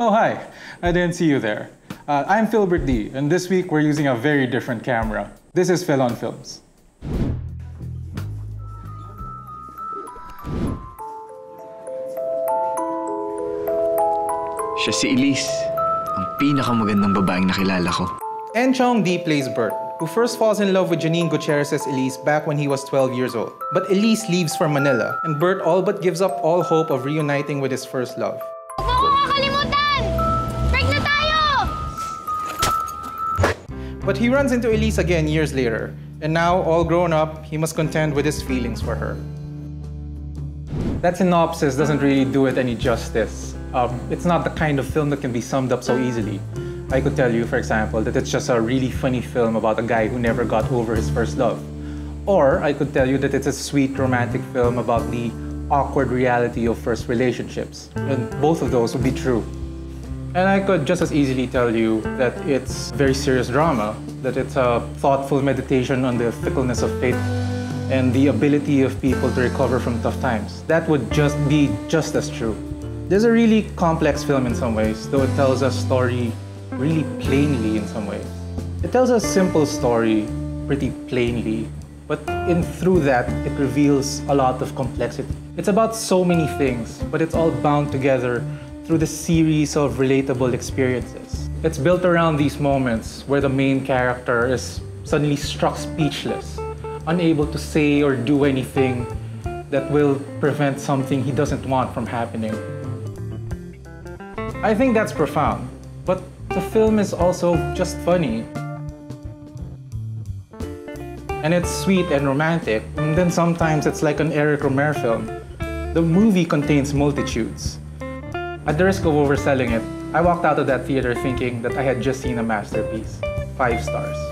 Oh, hi. I didn't see you there. I'm Philbert Dy, and this week we're using a very different camera. This is Phil on Films. Siya si Elise, ang pinakamagandang babaeng nakilala ko. Enchong Dee plays Bert, who first falls in love with Janine Gutierrez's Elise back when he was 12 years old. But Elise leaves for Manila, and Bert all but gives up all hope of reuniting with his first love. But he runs into Elise again years later, and now, all grown up, he must contend with his feelings for her. That synopsis doesn't really do it any justice. It's not the kind of film that can be summed up so easily. I could tell you, for example, that it's just a really funny film about a guy who never got over his first love. Or I could tell you that it's a sweet romantic film about the awkward reality of first relationships. And both of those would be true. And I could just as easily tell you that it's very serious drama, that it's a thoughtful meditation on the fickleness of fate and the ability of people to recover from tough times. That would just be just as true. There's a really complex film in some ways, though it tells a story really plainly in some ways. It tells a simple story pretty plainly, but through that, it reveals a lot of complexity. It's about so many things, but it's all bound together through the series of relatable experiences. It's built around these moments where the main character is suddenly struck speechless, unable to say or do anything that will prevent something he doesn't want from happening. I think that's profound, but the film is also just funny. And it's sweet and romantic, and then sometimes it's like an Eric Rohmer film. The movie contains multitudes. At the risk of overselling it, I walked out of that theater thinking that I had just seen a masterpiece. 5 stars.